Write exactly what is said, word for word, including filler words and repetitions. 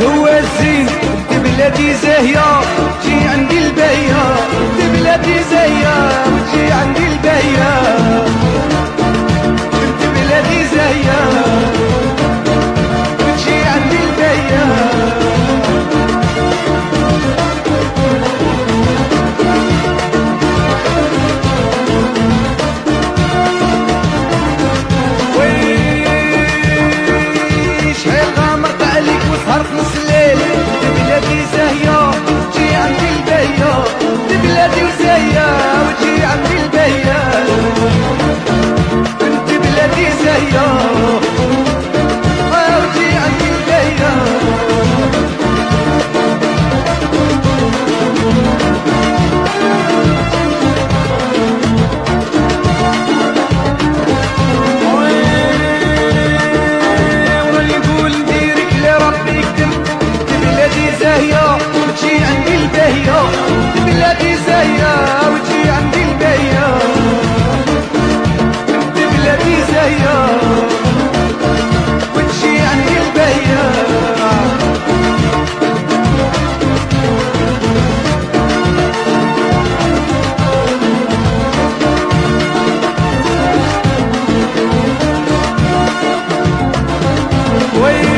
قوة الزين بنت بلادي زاهية جي عندي الباهية بنت بلادي زاهية جي عندي الباهية بنت بلادي زاهية جي عندي الباهية Wait.